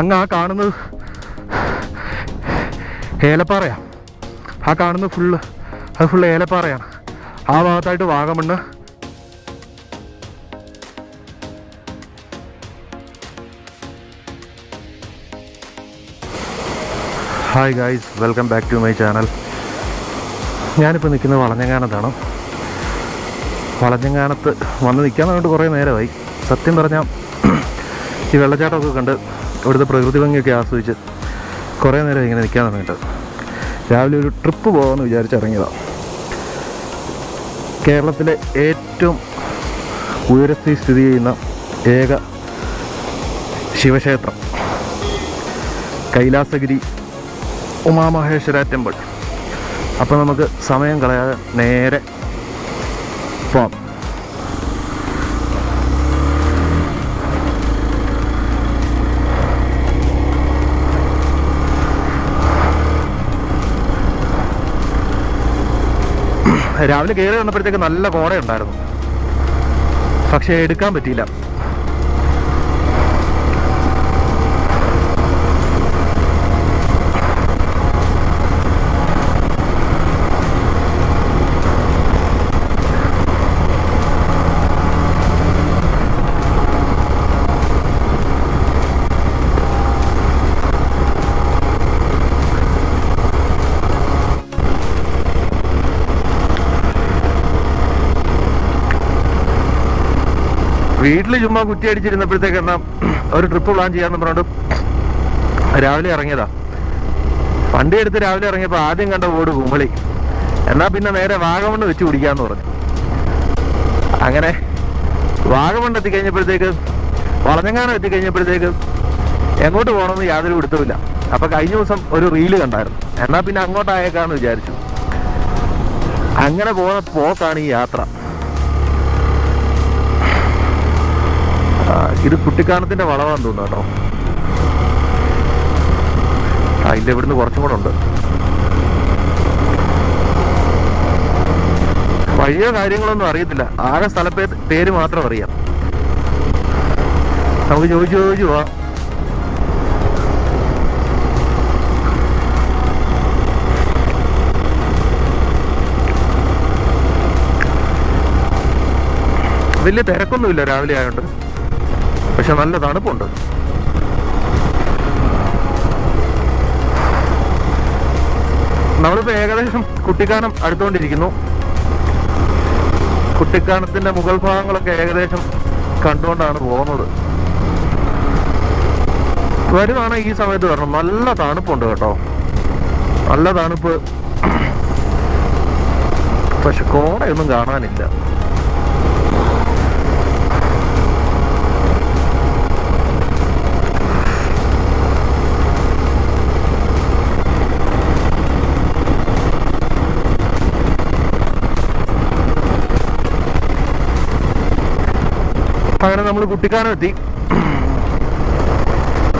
അങ്ങ് ആ കാണുന്നത് ഏലപ്പാറയാണ്, ആ കാണുന്നത് ഫുള്ള് അത് ഫുള്ള് ഏലപ്പാറയാണ്. ആ ഭാഗത്തായിട്ട് Vagamon. Hi guys, welcome back to my channel. ഞാനിപ്പോൾ നിൽക്കുന്നത് വളഞ്ഞങ്ങാനത്താണ്. വളഞ്ഞങ്ങാനത്ത് വന്ന് നിൽക്കാൻ വേണ്ടി കുറേ നേരമായി. സത്യം പറഞ്ഞാൽ ഈ വെള്ളച്ചാട്ടമൊക്കെ കണ്ട് ഇവിടുത്തെ പ്രകൃതി ഭംഗിയൊക്കെ ആസ്വദിച്ച് കുറേ നേരം ഇങ്ങനെ നിൽക്കാൻ തുടങ്ങിയിട്ട് രാവിലെ ഒരു ട്രിപ്പ് പോകാമെന്ന് വിചാരിച്ചിറങ്ങിയതാണ്. കേരളത്തിലെ ഏറ്റവും ഉയരത്തിൽ സ്ഥിതി ചെയ്യുന്ന ഏക ശിവക്ഷേത്രം കൈലാസഗിരി ഉമാമഹേശ്വര ടെമ്പിൾ. അപ്പോൾ നമുക്ക് സമയം കളയാതെ നേരെ പോകാം. രാവിലെ കയറി വന്നപ്പോഴത്തേക്ക് നല്ല കോടയുണ്ടായിരുന്നു, പക്ഷേ എടുക്കാൻ പറ്റിയില്ല. വീട്ടിൽ ചുമ്മാ കുറ്റിയടിച്ചിരുന്നപ്പോഴത്തേക്ക് എന്നാൽ ഒരു ട്രിപ്പ് പ്ലാൻ ചെയ്യാമെന്ന് പറഞ്ഞുകൊണ്ട് രാവിലെ ഇറങ്ങിയതാ. വണ്ടി എടുത്ത് രാവിലെ ഇറങ്ങിയപ്പോൾ ആദ്യം കണ്ട ഓട് കുമളി, എന്നാൽ പിന്നെ നേരെ വാഗമണ് വെച്ച് പിടിക്കാമെന്ന് പറഞ്ഞു. അങ്ങനെ വാഗമണ് എത്തിക്കഴിഞ്ഞപ്പോഴത്തേക്ക്, വളഞ്ഞങ്ങാനം എത്തിക്കഴിഞ്ഞപ്പോഴത്തേക്ക് എങ്ങോട്ട് പോകണമെന്ന് യാതൊരു പിടുത്തമില്ല. അപ്പോൾ കഴിഞ്ഞ ദിവസം ഒരു റീല് കണ്ടായിരുന്നു, എന്നാൽ പിന്നെ അങ്ങോട്ടായേക്കാമെന്ന് വിചാരിച്ചു. അങ്ങനെ പോകുന്ന പോക്കാണ് ഈ യാത്ര. ഇത് കുട്ടിക്കാനത്തിൻ്റെ വളവാന്ന് തോന്നുന്നു കേട്ടോ. അതിൻ്റെ ഇവിടുന്ന് കുറച്ചും കൂടെ ഉണ്ട്. വഴിയോ കാര്യങ്ങളൊന്നും അറിയത്തില്ല, ആകെ സ്ഥല പേര് മാത്രം അറിയാം. നമുക്ക് ചോദിച്ചു ചോദിച്ചു പോവാം. വലിയ തിരക്കൊന്നുമില്ല രാവിലെ ആയതുകൊണ്ട്, പക്ഷെ നല്ല തണുപ്പുണ്ട്. നമ്മളിപ്പോൾ ഏകദേശം കുട്ടിക്കാനം അടുത്തുകൊണ്ടിരിക്കുന്നു. കുട്ടിക്കാനത്തിൻ്റെ മുകൾ ഭാഗങ്ങളൊക്കെ ഏകദേശം കണ്ടുകൊണ്ടാണ് പോകുന്നത്. വരുവാണെങ്കിൽ ഈ സമയത്ത് വരണം. നല്ല തണുപ്പുണ്ട് കേട്ടോ, നല്ല തണുപ്പ്. പക്ഷെ കോടയൊന്നും കാണാനില്ല. അങ്ങനെ നമ്മൾ കുട്ടിക്കാനം എത്തി.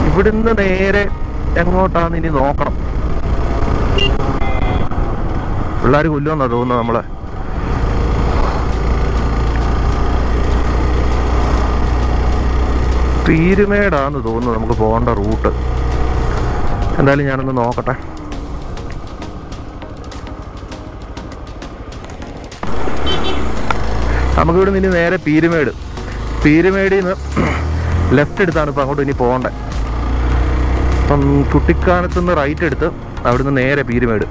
ഇവിടുന്ന് നേരെ എങ്ങോട്ടാന്ന് ഇനി നോക്കണം. പിള്ളേർ കൊല്ലുമെന്നാ തോന്നുന്നത് നമ്മളെ. പീരുമേടാന്ന് തോന്നുന്നു നമുക്ക് പോകേണ്ട റൂട്ട്. എന്തായാലും ഞാനൊന്ന് നോക്കട്ടെ. നമുക്കിവിടുന്ന് ഇനി നേരെ പീരുമേട്, പീരുമേടിൽ നിന്ന് ലെഫ്റ്റ് എടുത്താണ് ഇപ്പോൾ അങ്ങോട്ട് ഇനി പോകേണ്ടത്. അപ്പം കുട്ടിക്കാനത്ത് നിന്ന് റൈറ്റ് എടുത്ത് അവിടുന്ന് നേരെ പീരുമേട്.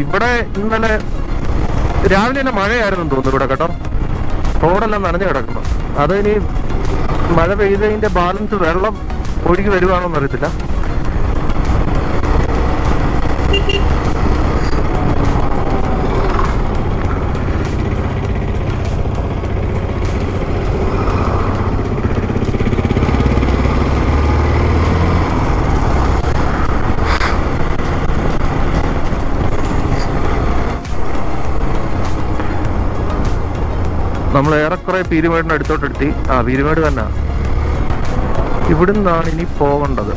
ഇവിടെ ഇന്നലെ രാവിലെ തന്നെ മഴയായിരുന്നു തോന്നുന്നു ഇവിടെ കേട്ടോ. റോഡെല്ലാം നനഞ്ഞു കിടക്കുന്നു. അത് ഇനി മഴ പെയ്തതിൻ്റെ ബാലൻസ് വെള്ളം ഒഴുകി വരുവാണോ എന്നറിയത്തില്ല. നമ്മൾ ഏറെക്കുറെ പീരുമേടിന് അടുത്തോട്ടെത്തി. ആ പീരുമേട് തന്നെ. ഇവിടുന്നാണ് ഇനി പോകേണ്ടത്.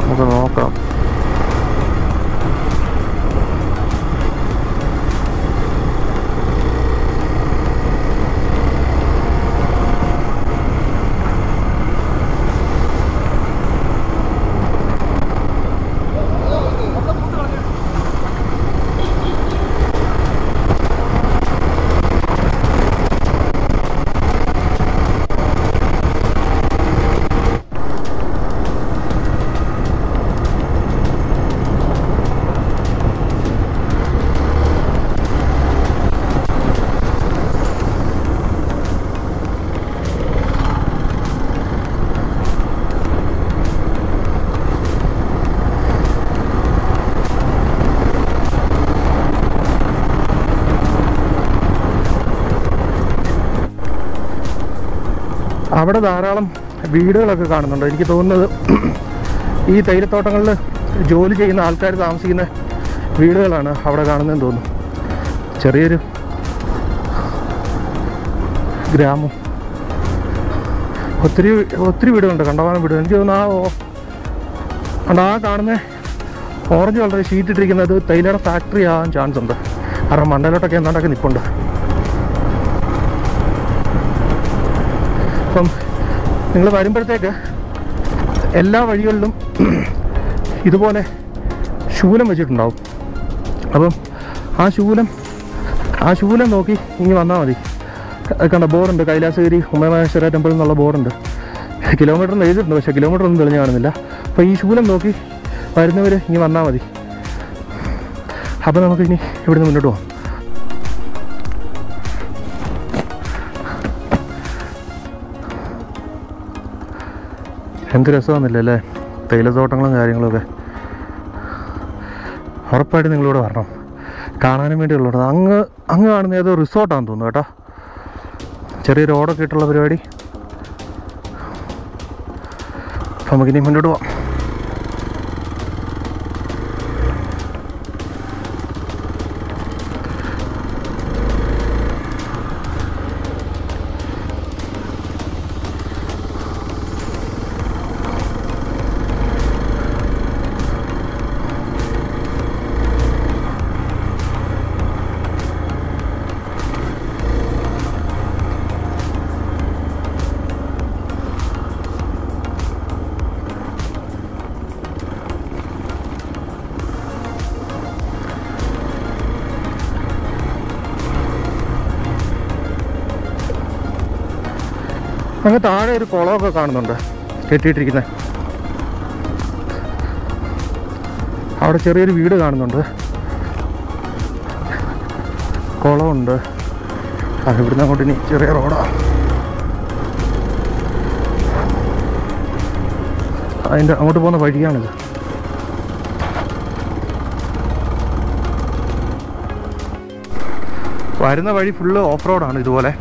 നമുക്ക് നോക്കാം. അവിടെ ധാരാളം വീടുകളൊക്കെ കാണുന്നുണ്ട്. എനിക്ക് തോന്നുന്നത് ഈ തേയിലത്തോട്ടങ്ങളിൽ ജോലി ചെയ്യുന്ന ആൾക്കാർ താമസിക്കുന്ന വീടുകളാണ് അവിടെ കാണുന്നതെന്ന് തോന്നുന്നു. ചെറിയൊരു ഗ്രാമം, ഒത്തിരി ഒത്തിരി വീടുകളുണ്ട്, കണ്ടമാനം വീടുകൾ. എനിക്ക് തോന്നുന്നു ആ കാണുന്ന ഓറഞ്ച് കളർ ഷീറ്റ് ഇട്ടിരിക്കുന്നത് തേയിലയുടെ ഫാക്ടറി ആകാൻ ചാൻസ് ഉണ്ട്. കാരണം മണ്ടയിലോട്ടൊക്കെ എന്താണ്ടൊക്കെ നിൽപ്പുണ്ട്. അപ്പം നിങ്ങൾ വരുമ്പോഴത്തേക്ക് എല്ലാ വഴികളിലും ഇതുപോലെ ശൂലം വെച്ചിട്ടുണ്ടാവും. അപ്പം ആ ശൂലം നോക്കി ഇനി വന്നാൽ മതി. കണ്ട ബോർഡുണ്ട്, കൈലാസഗിരി ഉമയമഹേശ്വര ടെമ്പിൾ എന്നുള്ള ബോർഡുണ്ട്. കിലോമീറ്ററിന് എഴുതിയിട്ടുണ്ട്, പക്ഷേ കിലോമീറ്റർ ഒന്നും തെളിഞ്ഞു കാണുന്നില്ല. അപ്പോൾ ഈ ശൂലം നോക്കി വരുന്നവർ ഇനി വന്നാൽ മതി. അപ്പോൾ നമുക്ക് ഇനി ഇവിടുന്ന് മുന്നോട്ട് പോകാം. എന്ത് രസമാണെന്നില്ല അല്ലേ, തേയിലത്തോട്ടങ്ങളും കാര്യങ്ങളൊക്കെ. ഉറപ്പായിട്ട് നിങ്ങളിവിടെ വരണം, കാണാനും വേണ്ടിയുള്ളത്. അങ്ങ് കാണുന്ന ഏതോ റിസോർട്ടാണെന്ന് തോന്നുന്നു കേട്ടോ, ചെറിയൊരു ഓടൊക്കെ ഇട്ടുള്ള പരിപാടി. നമുക്കിനി മുന്നോട്ട് പോവാം. അങ്ങ് താഴെ ഒരു കുളമൊക്കെ കാണുന്നുണ്ട് കെട്ടിയിട്ടിരിക്കുന്നത്. അവിടെ ചെറിയൊരു വീട് കാണുന്നുണ്ട്, കുളമുണ്ട്. അത് ഇവിടുന്ന് അങ്ങോട്ട് ഇനി ചെറിയ റോഡാണ്. അതിൻ്റെ അങ്ങോട്ട് പോകുന്ന വഴിയാണിത്. വരുന്ന വഴി ഫുള്ള് ഓഫ് റോഡാണ് ഇതുപോലെ.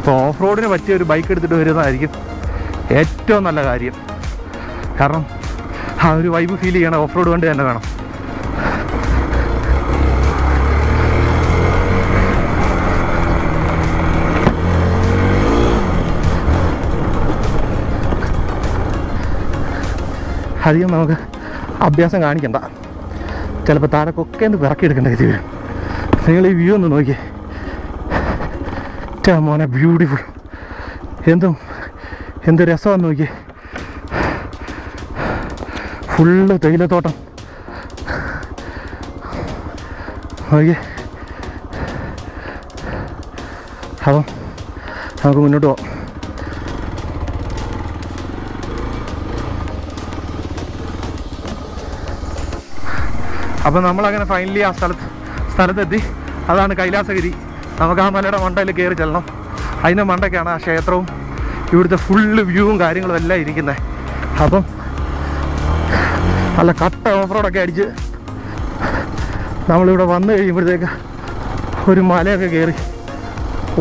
അപ്പോൾ ഓഫ് റോഡിന് പറ്റിയ ഒരു ബൈക്ക് എടുത്തിട്ട് വരുന്നതായിരിക്കും ഏറ്റവും നല്ല കാര്യം. കാരണം ആ ഒരു വൈബ് ഫീൽ ചെയ്യണം ഓഫ് റോഡ് കൊണ്ട് തന്നെ വേണം. അധികം നമുക്ക് അഭ്യാസം കാണിക്കണ്ട, ചിലപ്പോൾ താരക്കൊക്കെ ഒന്ന് പിറക്കിയെടുക്കേണ്ട ഇത്. നിങ്ങൾ ഈ വ്യൂ ഒന്ന് നോക്കിയേ, മോനെ, ബ്യൂട്ടിഫുൾ. എന്ത് രസമാണെന്ന് നോക്കി. ഫുള്ള് തേയിലത്തോട്ടം നോക്കി. അപ്പം നമുക്ക് മുന്നോട്ട് പോവാം. അപ്പം നമ്മളങ്ങനെ ഫൈനലി ആ സ്ഥലത്തെത്തി. അതാണ് കൈലാസഗിരി. നമുക്ക് ആ മലയുടെ മണ്ടയിൽ കയറി ചെല്ലണം. അതിൻ്റെ മണ്ടയ്ക്കാണ് ആ ക്ഷേത്രവും ഇവിടുത്തെ ഫുള്ള് വ്യൂവും കാര്യങ്ങളും എല്ലാം ഇരിക്കുന്നത്. അപ്പം നല്ല കട്ട ഓഫ് റോഡൊക്കെ അടിച്ച് നമ്മളിവിടെ വന്നു കഴിയുമ്പോഴത്തേക്ക് ഒരു മലയൊക്കെ കയറി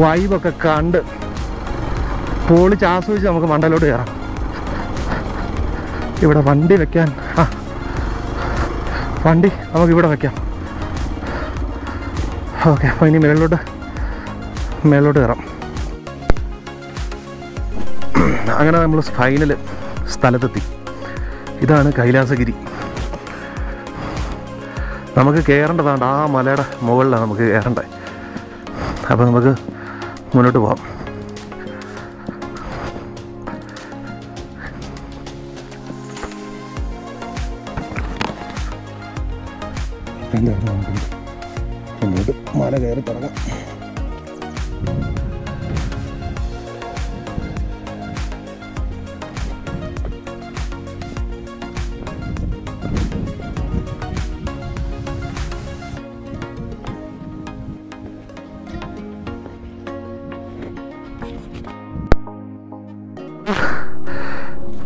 വൈബൊക്കെ കണ്ട് പൊളിച്ച് ആസ്വദിച്ച് നമുക്ക് മണ്ടയിലോട്ട് കയറാം. ഇവിടെ വണ്ടി വെക്കാൻ, ആ വണ്ടി നമുക്കിവിടെ വെക്കാം. ഓക്കെ, അപ്പോൾ ഇനി മേലോട്ട് കയറാം. അങ്ങനെ നമ്മൾ ഫൈനൽ സ്ഥലത്തെത്തി. ഇതാണ് കൈലാസഗിരി. നമുക്ക് കയറേണ്ടതാണ്, ആ മലയുടെ മുകളിലാണ് നമുക്ക് കയറേണ്ടത്. അപ്പോൾ നമുക്ക് മുന്നോട്ട് പോകാം. മുന്നോട്ട് മല കയറി തുടങ്ങാം.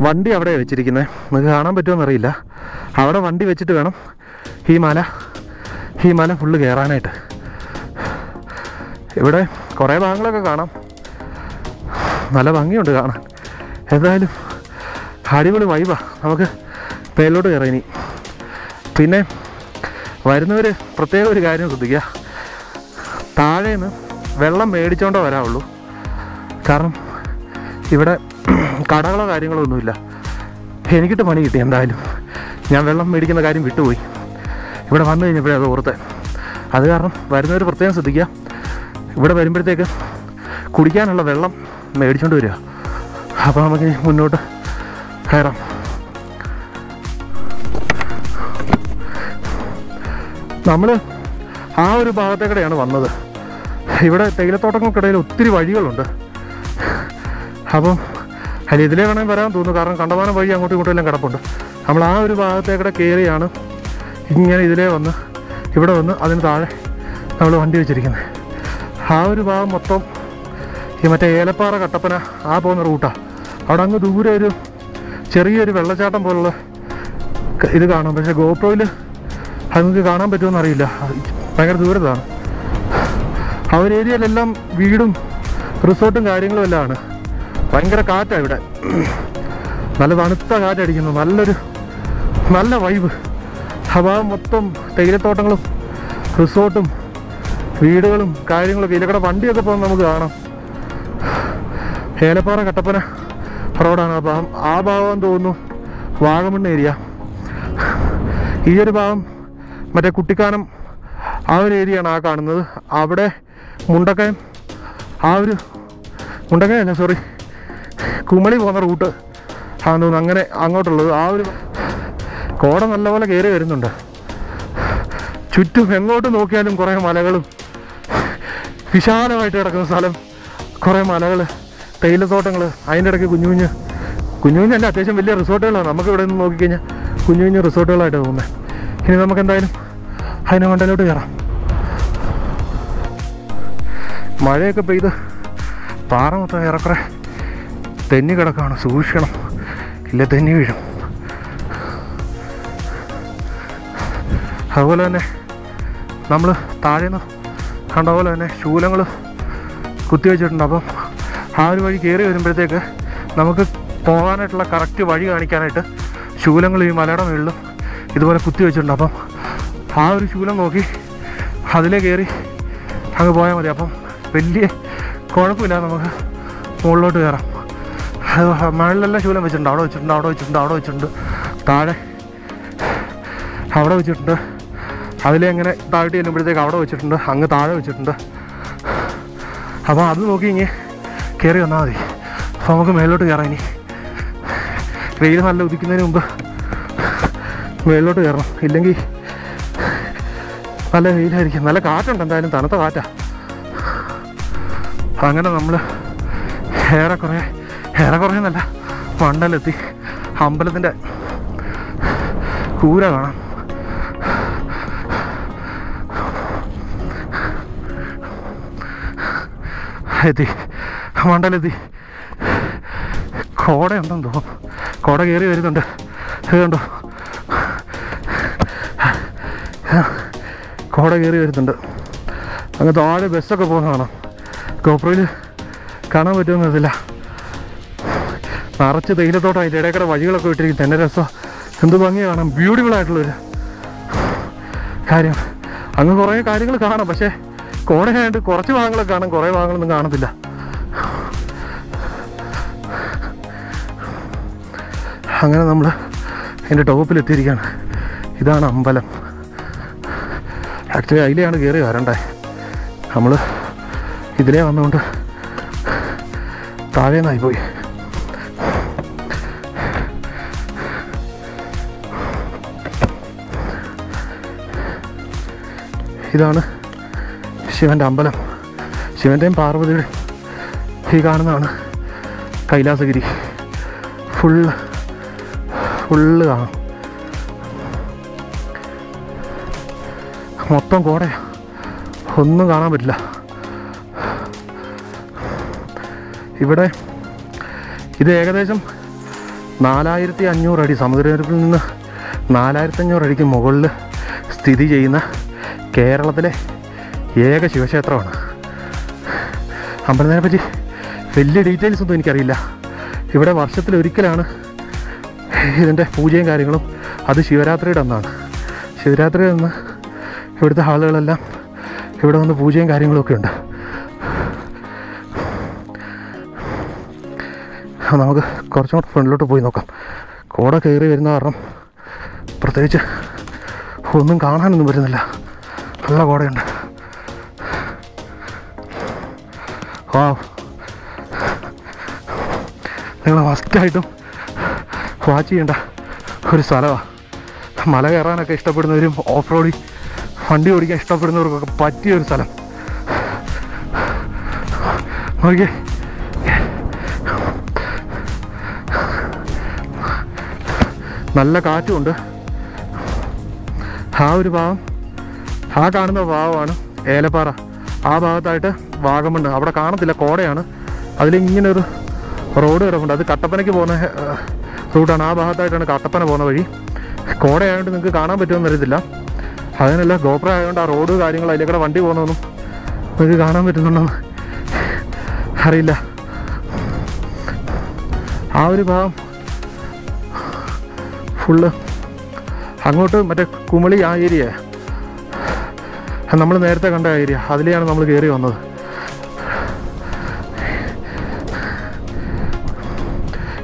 വണ്ടി അവിടെ വെച്ചിരിക്കുന്നത് നമുക്ക് കാണാൻ പറ്റുമെന്നറിയില്ല. അവിടെ വണ്ടി വെച്ചിട്ട് വേണം ഈ മല ഫുള്ള് കയറാനായിട്ട്. ഇവിടെ കുറേ ഭാഗങ്ങളൊക്കെ കാണാം, നല്ല ഭംഗിയുണ്ട് കാണാൻ. എന്തായാലും അടിപൊളി വൈബാണ്. നമുക്ക് മേലോട്ട് കയറാം ഇനി. പിന്നെ വരുന്നവർ പ്രത്യേക ഒരു കാര്യം ശ്രദ്ധിക്കുക, താഴേന്ന് വെള്ളം മേടിച്ചോണ്ടേ വരാവുള്ളൂ. കാരണം ഇവിടെ കടകളോ കാര്യങ്ങളോ ഒന്നുമില്ല. എനിക്കിട്ട് പണി കിട്ടി. എന്തായാലും ഞാൻ വെള്ളം മേടിക്കുന്ന കാര്യം വിട്ടുപോയി, ഇവിടെ വന്നു കഴിഞ്ഞപ്പോഴേ അത് ഓർത്ത്. അത് കാരണം വരുന്നവർ പ്രത്യേകം ശ്രദ്ധിക്കുക, ഇവിടെ വരുമ്പോഴത്തേക്ക് കുടിക്കാനുള്ള വെള്ളം മേടിച്ചുകൊണ്ട് വരിക. അപ്പോൾ നമുക്ക് മുന്നോട്ട് കയറാം. നമ്മൾ ആ ഒരു ഭാഗത്തേക്കടെയാണ് വന്നത്. ഇവിടെ തേയിലത്തോട്ടങ്ങൾക്കിടയിൽ ഒത്തിരി വഴികളുണ്ട്. അപ്പം അതിൽ ഇതിലേ വേണമെങ്കിൽ വരാൻ തോന്നുന്നു, കാരണം കണ്ടമാനം വഴി അങ്ങോട്ടും ഇങ്ങോട്ടും എല്ലാം കിടപ്പുണ്ട്. നമ്മൾ ആ ഒരു ഭാഗത്തേക്കൂടെ കയറിയാണ് ഇങ്ങനെ ഇതിലേ വന്ന് ഇവിടെ വന്ന് അതിന് താഴെ നമ്മൾ വണ്ടി വെച്ചിരിക്കുന്നത്. ആ ഒരു ഭാഗം മൊത്തം ഈ മറ്റേ ഏലപ്പാറ കട്ടപ്പന ആ പോകുന്ന റൂട്ടാണ്. അവിടെ അങ്ങ് ദൂരെ ഒരു ചെറിയൊരു വെള്ളച്ചാട്ടം പോലുള്ള ഇത് കാണും. പക്ഷേ ഗോപ്രോയിൽ അത് നിങ്ങൾക്ക് കാണാൻ പറ്റുമെന്നറിയില്ല, ഭയങ്കര ദൂരത്താണ്. ആ ഒരു ഏരിയയിലെല്ലാം വീടും റിസോർട്ടും കാര്യങ്ങളും എല്ലാം ആണ്. ഭയങ്കര കാറ്റാണ് ഇവിടെ, നല്ല തണുത്ത കാറ്റടിക്കുന്നു, നല്ല വൈബ്. അപ്പോൾ മൊത്തം തേയിലത്തോട്ടങ്ങളും റിസോർട്ടും വീടുകളും കാര്യങ്ങളൊക്കെ. ഇതിലൂടെ വണ്ടിയൊക്കെ പോകുമ്പോൾ നമുക്ക് കാണാം. ഏലപ്പാറ കട്ടപ്പന റോഡാണ് ഭാഗം. ആ ഭാഗം തോന്നുന്നു വാഗമൺ ഏരിയ. ഈ ഒരു ഭാഗം മറ്റേ കുട്ടിക്കാനം ആ ഒരു ഏരിയയാണ് ആ കാണുന്നത്. അവിടെ മുണ്ടക്കയം, ആ ഒരു മുണ്ടക്കയല്ല, സോറി, കുമളി പോകുന്ന റൂട്ട് ആണെന്ന് തോന്നുന്നു. അങ്ങനെ അങ്ങോട്ടുള്ളത് ആ ഒരു കോട നല്ലപോലെ കയറി വരുന്നുണ്ട്. ചുറ്റും എങ്ങോട്ട് നോക്കിയാലും കുറേ മലകളും, വിശാലമായിട്ട് കിടക്കുന്ന സ്ഥലം, കുറേ മലകൾ, തേയിലത്തോട്ടങ്ങൾ, അതിൻ്റെ ഇടയ്ക്ക് കുഞ്ഞു കുഞ്ഞല്ല അത്യാവശ്യം വലിയ റിസോർട്ടുകളാണ്. നമുക്ക് ഇവിടെ നിന്ന് നോക്കിക്കഴിഞ്ഞാൽ കുഞ്ഞു റിസോർട്ടുകളായിട്ട് തോന്നുന്നത്. ഇനി നമുക്കെന്തായാലും അതിനെ മണ്ടയിലോട്ട് കയറാം. മഴയൊക്കെ പെയ്ത് പാറ മൊത്തം ഏറെക്കുറെ തെന്നി കിടക്കുകയാണ്. സൂക്ഷിക്കണം, ഇല്ല തെന്നി വീഴും. അതുപോലെ തന്നെ നമ്മൾ താഴേന്ന് കണ്ട പോലെ തന്നെ ശൂലങ്ങൾ കുത്തിവെച്ചിട്ടുണ്ട്. അപ്പം ആ ഒരു വഴി കയറി വരുമ്പോഴത്തേക്ക് നമുക്ക് പോകാനായിട്ടുള്ള കറക്റ്റ് വഴി കാണിക്കാനായിട്ട് ശൂലങ്ങൾ ഈ മലയുടെ മുകളിലും ഇതുപോലെ കുത്തിവെച്ചിട്ടുണ്ട്. അപ്പം ആ ഒരു ശൂലം നോക്കി അതിലേ കയറി അങ്ങ് പോയാൽ മതി. അപ്പം വലിയ കുഴപ്പമില്ല, നമുക്ക് മുകളിലോട്ട് കയറാം. മഴയിലെല്ലാം ശൂലം വെച്ചിട്ടുണ്ട്, അവിടെ വെച്ചിട്ടുണ്ട്, താഴെ അവിടെ വെച്ചിട്ടുണ്ട്, അതിലെ അങ്ങനെ താഴ്ത്തി ചെല്ലുമ്പോഴത്തേക്ക് അവിടെ വെച്ചിട്ടുണ്ട്, അങ്ങ് താഴെ വെച്ചിട്ടുണ്ട്. അപ്പോൾ അത് നോക്കി ഇങ്ങനെ കയറി വന്നാൽ മതി. അപ്പോൾ നമുക്ക് മേലോട്ട് കയറാം ഇനി. വെയിൽ നല്ല ഉദിക്കുന്നതിന് മുമ്പ് മേലോട്ട് കയറണം, ഇല്ലെങ്കിൽ നല്ല വെയിലായിരിക്കും. നല്ല കാറ്റുണ്ട്, എന്തായാലും തണുത്ത കാറ്റാണ്. അങ്ങനെ നമ്മൾ ഏറെക്കുറയെന്നല്ല മണ്ണിലെത്തി. അമ്പലത്തിൻ്റെ കൂര കാണാം. മണ്ഡലെത്തി. കോടയുണ്ടെന്ന് തോന്നുന്നു, കോട കയറി വരുന്നുണ്ട്. ഇതുണ്ടോ, കോട കയറി വരുന്നുണ്ട്. അങ്ങ് താഴെ ബസ്സൊക്കെ പോകുന്ന കാണാം. കോപ്രയിൽ കാണാൻ പറ്റുമെന്നതില്ല, നിറച്ച് തേയിലത്തോട്ടം, അതിൻ്റെ ഇടയ്ക്കടെ വഴികളൊക്കെ വിട്ടിരിക്കും. തന്നെ രസം, എന്ത് ഭംഗിയാണ് കാണാൻ. ബ്യൂട്ടിഫുൾ ആയിട്ടുള്ളൊരു കാര്യം. അങ്ങ് കുറേ കാര്യങ്ങൾ കാണാം, പക്ഷേ കോടയായിട്ട് കുറച്ച് ഭാഗങ്ങളൊക്കെ കാണാം, കുറേ ഭാഗങ്ങളൊന്നും കാണത്തില്ല. അങ്ങനെ നമ്മൾ എൻ്റെ ടോപ്പിലെത്തിയിരിക്കുകയാണ്. ഇതാണ് അമ്പലം. ആക്ച്വലി അതിലെയാണ് കയറി വരണ്ടേ. നമ്മൾ ഇതിലേ വന്നുകൊണ്ട് താഴേന്നായി പോയി. ഇതാണ് ശിവൻ്റെ അമ്പലം. ശിവൻ്റെയും പാർവതിയുടെയും ഈ കാണുന്നതാണ് കൈലാസഗിരി. ഫുള്ള് കാണാം, മൊത്തം കോട, ഒന്നും കാണാൻ പറ്റില്ല. ഇവിടെ ഇത് ഏകദേശം 4500 അടി സമുദ്രനിരപ്പിൽ നിന്ന് 4500 അടിക്ക് മുകളിൽ സ്ഥിതി ചെയ്യുന്ന കേരളത്തിലെ ഏക ശിവക്ഷേത്രമാണ്. അമ്പലത്തിനെപ്പറ്റി വലിയ ഡീറ്റെയിൽസ് ഒന്നും എനിക്കറിയില്ല. ഇവിടെ വർഷത്തിലൊരിക്കലാണ് ഇതിൻ്റെ പൂജയും കാര്യങ്ങളും. അത് ശിവരാത്രിയുടെ അന്നാണ്. ശിവരാത്രിയുടെ അന്ന് ഇവിടുത്തെ ആളുകളെല്ലാം ഇവിടെ വന്ന് പൂജയും കാര്യങ്ങളൊക്കെ ഉണ്ട്. നമുക്ക് കുറച്ചും കൂടെ ഫ്രണ്ടിലോട്ട് പോയി നോക്കാം. കോട കയറി വരുന്ന കാരണം പ്രത്യേകിച്ച് ഒന്നും കാണാനൊന്നും പറ്റുന്നില്ല. നല്ല കോടയുണ്ട്. ആ നിങ്ങൾ മസ്റ്റായിട്ടും വാച്ച് ചെയ്യേണ്ട ഒരു സ്ഥലമാണ്. മല കയറാനൊക്കെ ഇഷ്ടപ്പെടുന്നവരും ഓഫ് റോഡിൽ വണ്ടി ഓടിക്കാൻ ഇഷ്ടപ്പെടുന്നവർക്കൊക്കെ പറ്റിയൊരു സ്ഥലം. നോക്കിയേ, നല്ല കാറ്റുമുണ്ട്. ആ ഒരു ഭാഗം, ആ കാണുന്ന ഭാഗമാണ് ഏലപ്പാറ. ആ ഭാഗത്തായിട്ട് വാഗമൺ, അവിടെ കാണത്തില്ല, കോടയാണ്. അതിലിങ്ങനൊരു റോഡ് കിടപ്പുണ്ട്. അത് കട്ടപ്പനയ്ക്ക് പോകുന്ന റൂട്ടാണ്. ആ ഭാഗത്തായിട്ടാണ് കട്ടപ്പന പോകുന്ന വഴി. കോടയായതുകൊണ്ട് നിങ്ങൾക്ക് കാണാൻ പറ്റുമെന്ന് അറിയത്തില്ല. അതിനല്ല ഗോപ്ര ആയതുകൊണ്ട് ആ റോഡ് കാര്യങ്ങൾ, അതിലേക്കൂടെ വണ്ടി പോകുന്നതൊന്നും നിങ്ങൾക്ക് കാണാൻ പറ്റുന്നുണ്ടെന്ന് അറിയില്ല. ആ ഒരു ഭാഗം ഫുള്ള് അങ്ങോട്ട് മറ്റേ കുമളി ആ ഏരിയ, നമ്മൾ നേരത്തെ കണ്ട ഏരിയ, അതിലെയാണ് നമ്മൾ കയറി വന്നത്.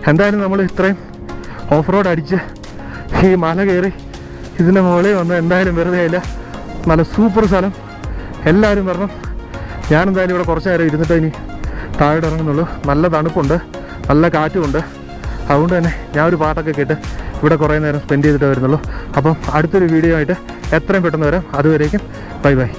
എന്തായാലും നമ്മൾ ഇത്രയും ഓഫ് റോഡ് അടിച്ച് ഈ മല കയറി ഇതിൻ്റെ മുകളിൽ വന്ന് എന്തായാലും വെറുതെ ആയില്ല. നല്ല സൂപ്പർ സ്ഥലം, എല്ലാവരും വരണം. ഞാനെന്തായാലും ഇവിടെ കുറച്ച് നേരം ഇരുന്നിട്ട് ഇനി താഴോട്ട് ഇറങ്ങുന്നുള്ളൂ. നല്ല തണുപ്പുണ്ട്, നല്ല കാറ്റുമുണ്ട്. അതുകൊണ്ട് തന്നെ ഞാൻ ഒരു പാട്ടൊക്കെ കേട്ട് ഇവിടെ കുറേ നേരം സ്പെൻഡ് ചെയ്തിട്ട് വരുന്നുള്ളൂ. അപ്പം അടുത്തൊരു വീഡിയോ ആയിട്ട് എത്രയും പെട്ടെന്ന് വരാം. അതുവരേക്കും ബൈ ബൈ.